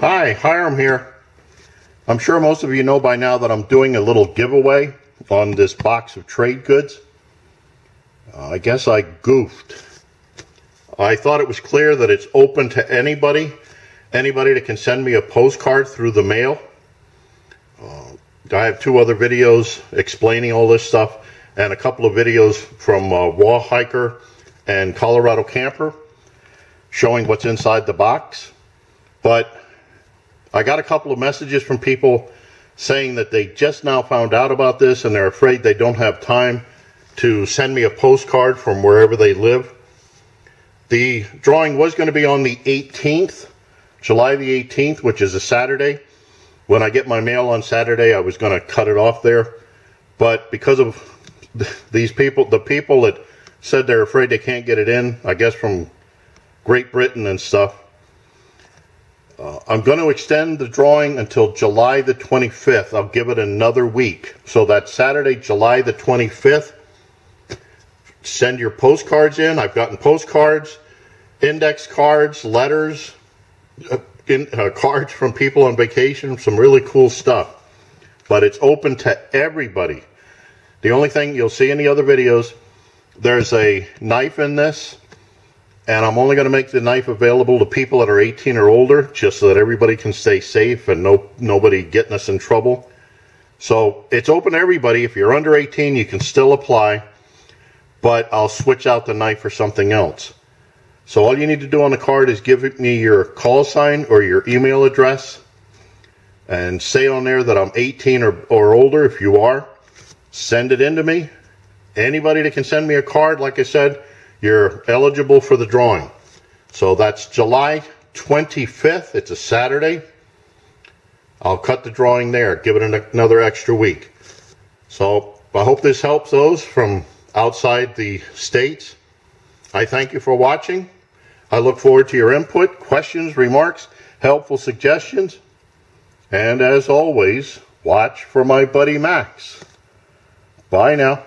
Hi, Hiram here. I'm sure most of you know by now that I'm doing a little giveaway on this box of trade goods. I guess I goofed. I thought it was clear that it's open to anybody. Anybody that can send me a postcard through the mail. I have two other videos explaining all this stuff and a couple of videos from WawHiker and ColoradoCamper showing what's inside the box. But I got a couple of messages from people saying that they just now found out about this and they're afraid they don't have time to send me a postcard from wherever they live. The drawing was going to be on the 18th, July the 18th, which is a Saturday. When I get my mail on Saturday, I was going to cut it off there. But because of these people, the people that said they're afraid they can't get it in, I guess from Great Britain and stuff, I'm going to extend the drawing until July the 25th. I'll give it another week. So that's Saturday, July the 25th. Send your postcards in. I've gotten postcards, index cards, letters, cards from people on vacation, some really cool stuff. But it's open to everybody. The only thing you'll see in the other videos, there's a knife in this. And I'm only going to make the knife available to people that are 18 or older, just so that everybody can stay safe and nobody getting us in trouble. So it's open to everybody. If you're under 18, you can still apply, but I'll switch out the knife for something else. So all you need to do on the card is give me your call sign or your email address and say on there that I'm 18 or older. If you are, send it in to me. Anybody that can send me a card, like I said, you're eligible for the drawing. So that's July 25th. It's a Saturday. I'll cut the drawing there. Give it another extra week. So I hope this helps those from outside the States. I thank you for watching. I look forward to your input, questions, remarks, helpful suggestions. And as always, watch for my buddy Max. Bye now.